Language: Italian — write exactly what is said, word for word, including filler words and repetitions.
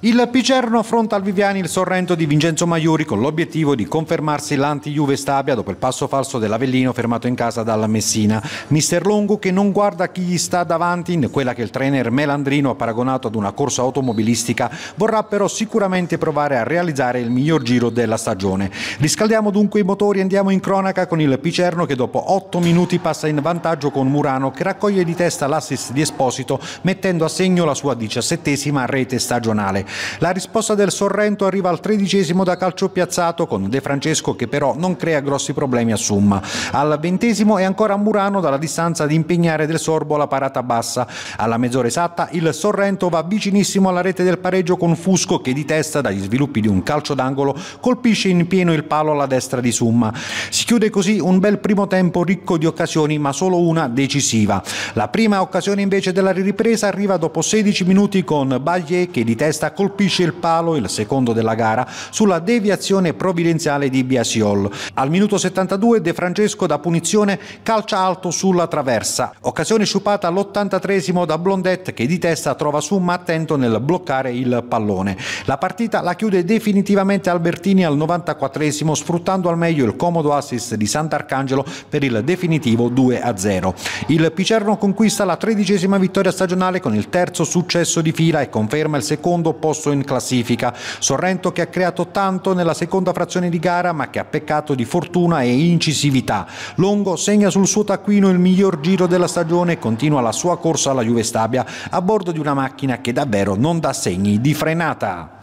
Il Picerno affronta al Viviani il Sorrento di Vincenzo Maiuri con l'obiettivo di confermarsi l'anti-Juve Stabia dopo il passo falso dell'Avellino fermato in casa dalla Messina. Mister Longo che non guarda chi gli sta davanti in quella che il trainer Melandrino ha paragonato ad una corsa automobilistica, vorrà però sicuramente provare a realizzare il miglior giro della stagione. Riscaldiamo dunque i motori e andiamo in cronaca con il Picerno che dopo otto minuti passa in vantaggio con Murano che raccoglie di testa l'assist di Esposito mettendo a segno la sua diciassettesima rete stagionale. La risposta del Sorrento arriva al tredicesimo da calcio piazzato con De Francesco che però non crea grossi problemi a Summa. Al ventesimo è ancora Murano dalla distanza ad impegnare del Sorbo la parata bassa. Alla mezz'ora esatta il Sorrento va vicinissimo alla rete del pareggio con Fusco che di testa dagli sviluppi di un calcio d'angolo colpisce in pieno il palo alla destra di Summa. Si chiude così un bel primo tempo ricco di occasioni ma solo una decisiva. La prima occasione invece della ripresa arriva dopo sedici minuti con Baglier che di testa colpisce il palo, il secondo della gara, sulla deviazione provvidenziale di Biasiol. Al minuto settantadue De Francesco da punizione calcia alto sulla traversa. Occasione sciupata all'ottantatreesimo da Blondet che di testa trova Summa attento nel bloccare il pallone. La partita la chiude definitivamente Albertini al novantaquattresimo sfruttando al meglio il comodo assist di Sant'Arcangelo per il definitivo due a zero. Il Picerno conquista la tredicesima vittoria stagionale con il terzo successo di fila e conferma il secondo posto in classifica. Sorrento che ha creato tanto nella seconda frazione di gara ma che ha peccato di fortuna e incisività. Longo segna sul suo taccuino il miglior giro della stagione e continua la sua corsa alla Juve Stabia a bordo di una macchina che davvero non dà segni di frenata.